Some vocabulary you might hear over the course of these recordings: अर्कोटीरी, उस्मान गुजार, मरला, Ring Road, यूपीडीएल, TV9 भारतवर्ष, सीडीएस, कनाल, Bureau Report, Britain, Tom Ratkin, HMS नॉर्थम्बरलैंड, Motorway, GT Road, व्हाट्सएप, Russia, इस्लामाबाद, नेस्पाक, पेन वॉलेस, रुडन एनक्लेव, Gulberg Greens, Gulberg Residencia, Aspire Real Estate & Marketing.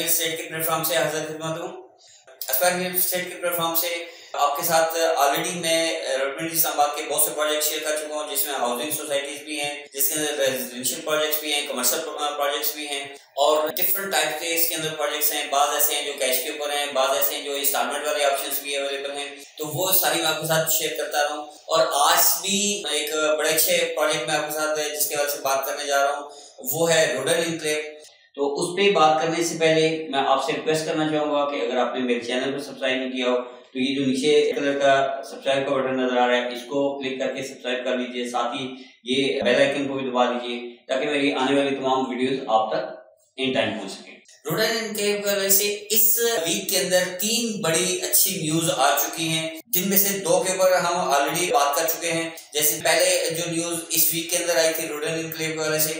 Real estate के platform से हाजिर खिदमत हूँ। अस्पायर रियल स्टेट के प्लेटफॉर्म से आपके साथ ऑलरेडी मैं रोडमेंट इस्लामाबाद के बहुत से प्रोजेक्ट शेयर कर चुका हूँ, जिसमें हाउसिंग सोसाइटीज भी हैं, जिसके अंदर रेजिडेंशियल प्रोजेक्ट्स भी हैं, कमर्शियल प्रोजेक्ट्स भी हैं और डिफरेंट टाइप के इसके अंदर प्रोजेक्ट्स हैं। बाद ऐसे हैं जो कैश के ऊपर हैं, बाद ऐसे हैं जो इंस्टॉलमेंट वाले ऑप्शंस भी अवेलेबल हैं, तो वो सारी मैं आपके साथ शेयर करता रहा हूँ। और आज भी एक बड़े अच्छे प्रोजेक्ट में आपके साथ जिसके बारे में बात करने जा रहा हूँ वो है रुडन एनक्लेव। तो उस पर बात करने से पहले मैं आपसे रिक्वेस्ट करना चाहूँगा कि अगर आपने मेरे चैनल को सब्सक्राइब नहीं किया हो तो ये जो नीचे कलर का सब्सक्राइब का बटन नजर आ रहा है, इसको क्लिक करके सब्सक्राइब कर लीजिए। साथ ही ये बेल आइकन को भी दबा दीजिए ताकि मेरी आने वाली तमाम वीडियोस आप तक इन टाइम पहुँच सके। रुडन एनक्लेव की वजह से इस वीक के अंदर 3 बड़ी अच्छी न्यूज आ चुकी हैं, जिनमें से 2 के ऊपर हम ऑलरेडी बात कर चुके हैं। जैसे पहले जो न्यूज इस वीक के अंदर आई थी रुडन एनक्लेव की वजह से,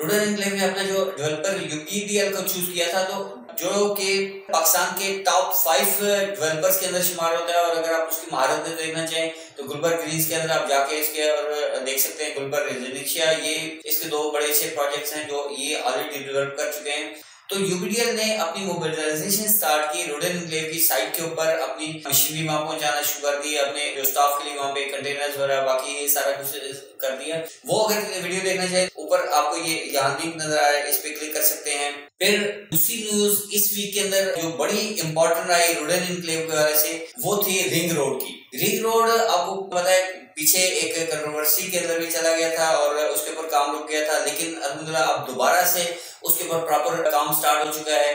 रुडन एनक्लेव ने अपना जो डेवलपर यूपीडीएल को चूज किया था, तो जो कि पाकिस्तान के टॉप 5 डेवलपर्स के अंदर शुमार होता है। और अगर आप उसकी महारत देखना चाहें तो गुलबर्ग ग्रीन्स के अंदर आप जाके इसके और देख सकते हैं। गुलबर्ग रेजिडेंशिया, ये इसके 2 बड़े अच्छे प्रोजेक्ट्स हैं जो ये ऑलरेडी डेवलप कर चुके हैं। तो यूबीडीएल ने अपनी मोबिलाइजेशन स्टार्ट की, रुडन एनक्लेव की साइट के ऊपर अपनी मशीनरी वहां पहुंचाना शुरू कर दी, अपने जो स्टाफ के लिए वहां पे कंटेनर्स वगैरह बाकी सारा कुछ कर दिया। वो अगर वीडियो देखना चाहे ऊपर आपको ये यहाँ लिंक नजर आया, इस पे क्लिक कर सकते हैं। फिर दूसरी न्यूज इस वीक के अंदर जो बड़ी इंपॉर्टेंट आई रुडन एनक्लेव की वजह से वो थी रिंग रोड की। रिंग रोड आपको पता है पीछे एक कंट्रोवर्सी के अंदर भी चला गया था और उसके ऊपर काम रुक गया था, लेकिन अल्हम्दुलिल्लाह अब दोबारा से उसके ऊपर प्रॉपर काम स्टार्ट हो चुका है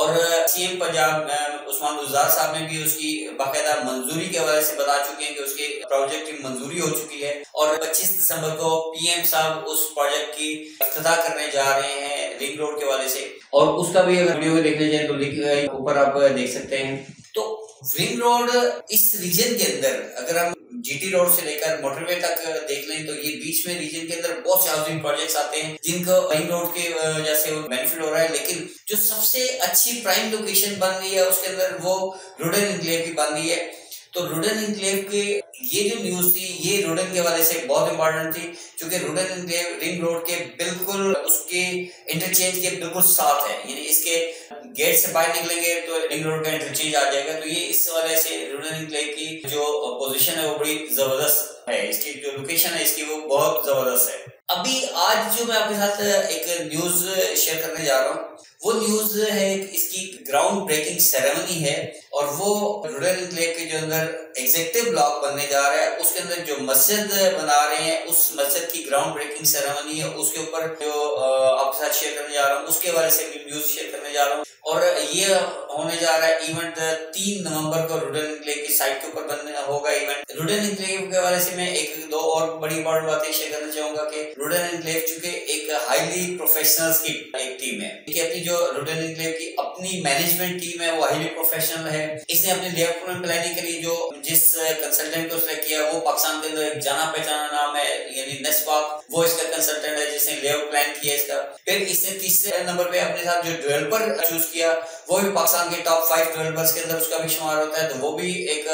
और सीएम पंजाब उस्मान गुजार साहब ने भी उसकी बाकायदा मंजूरी के हवाले से बता चुके हैं कि उसके प्रोजेक्ट की मंजूरी हो चुकी है और 25 दिसंबर को पीएम साहब उस प्रोजेक्ट की इफ्तिताह करने जा रहे हैं रिंग रोड के हवाले से। और उसका भी अगर वीडियो देखने जाए तो लिंक ऊपर आप देख सकते हैं। तो रिंग रोड इस रीजन के अंदर अगर हम जीटी रोड से लेकर मोटरवे तक देख लें तो ये बीच में रीजन के अंदर बहुत से हाउसिंग प्रोजेक्ट्स आते हैं जिनका रिंग रोड के वजह से बेनिफिट हो रहा है। लेकिन जो सबसे अच्छी प्राइम लोकेशन बन रही है उसके अंदर वो रुडन एनक्लेव की बन रही है। तो रुडन एनक्लेव के ये जो न्यूज थी ये रुडन के वाले से बहुत इंपॉर्टेंट थी, क्योंकि रुडन एनक्लेव रिंग रोड के बिल्कुल उसके इंटरचेंज के बिल्कुल साथ है, यानी इसके गेट से बाहर निकलेंगे तो रिंग रोड का इंटरचेंज आ जाएगा। तो ये इस वाले से रुडन एनक्लेव की जो पोजीशन है वो बड़ी जबरदस्त है, इसकी जो लोकेशन है इसकी वो बहुत जबरदस्त है। अभी आज जो मैं आपके साथ एक न्यूज शेयर करने जा रहा हूँ वो न्यूज है, इसकी ग्राउंड ब्रेकिंग सेरेमनी है और वो रुडन एनक्लेव के जो अंदर एग्जीक्यूटिव ब्लॉक बनने जा रहा है उसके अंदर जो मस्जिद बना रहे हैं उस मस्जिद की ग्राउंड ब्रेकिंग सेरेमनी है, उसके ऊपर जो आपके साथ शेयर करने जा रहा हूँ उसके बारे से भी न्यूज शेयर करने जा रहा हूँ। और ये होने जा रहा है इवेंट 3 नवंबर को रुडन एनक्लेव की साइट के ऊपर बनना होगा इवेंट। रुडन एनक्लेव के हवाले से मैं 1-2 और बड़ी इंपॉर्टेंट बातें शेयर करना चाहूंगा कि रुडन एनक्लेव चूंकि एक हाईली प्रोफेशनल्स की एक टीम है, अपनी जो रुडन एनक्लेव की अपनी मैनेजमेंट टीम है वो हाईली प्रोफेशनल है। इसने अपने डेवलपमेंट प्लानिंग के लिए जो जिस कंसल्टेंट को उसने किया वो पाकिस्तान के अंदर एक जाना पहचाना नाम है, यानी नेस्पाक, वो इसका कंसल्टेंट है जिसने लेआउट प्लान किया इसका। फिर इसने 3 नंबर पे अपने साथ जो डेवलपर चूज किया वो भी पाकिस्तान के टॉप 5 डेवलपर्स के अंदर उसका भी शुमार होता है, तो वो भी एक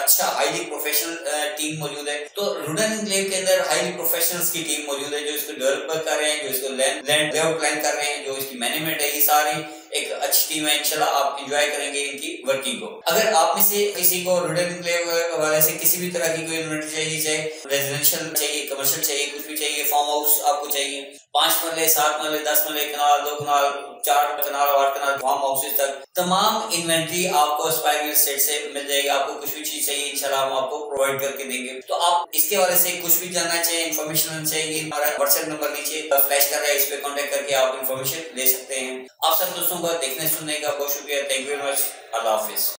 अच्छा हाईली प्रोफेशनल टीम मौजूद है। तो रुडन एनक्लेव के अंदर हाईली प्रोफेशनल्स की टीम मौजूद है जो इसको डेवलपर कर रहे हैं, जो इसको लैंड लेआउट प्लान कर रहे हैं, जो इसकी मैनेजमेंट है, ये सारी एक अच्छी टीम है। इंशाल्लाह आप एंजॉय करेंगे इनकी वर्किंग को। अगर आप में से किसी को रुडन एनक्लेव के हवाले से किसी भी तरह की कोई इन्वेंट चाहिए, चाहे रेजिडेंशियल चाहिए, कमर्शियल चाहिए, कुछ भी चाहिए, फार्म हाउस आपको चाहिए, 5 मरले, 7 मरले, 10 मरले, कनाल, 2 कनाल, 4 कनाल, 8 कनाल, फार्म हाउसेज तक तमाम इन्वेंट्री आपको अस्पायर रियल एस्टेट से मिल जाएगी। आपको कुछ भी चीज चाहिए इंशाल्लाह हम आपको प्रोवाइड करके देंगे। तो आप इसके हवाले से कुछ भी जानना चाहिए, इन्फॉर्मेशन चाहिए, हमारा व्हाट्सएप नंबर नीचे फ्लैश कर रहा है, इस पे कॉन्टेक्ट करके आप इन्फॉर्मेशन ले सकते हैं। आप सब दोस्तों को देखने सुनने का बहुत शुक्रिया। Thank you very much. अल्लाह हाफिज।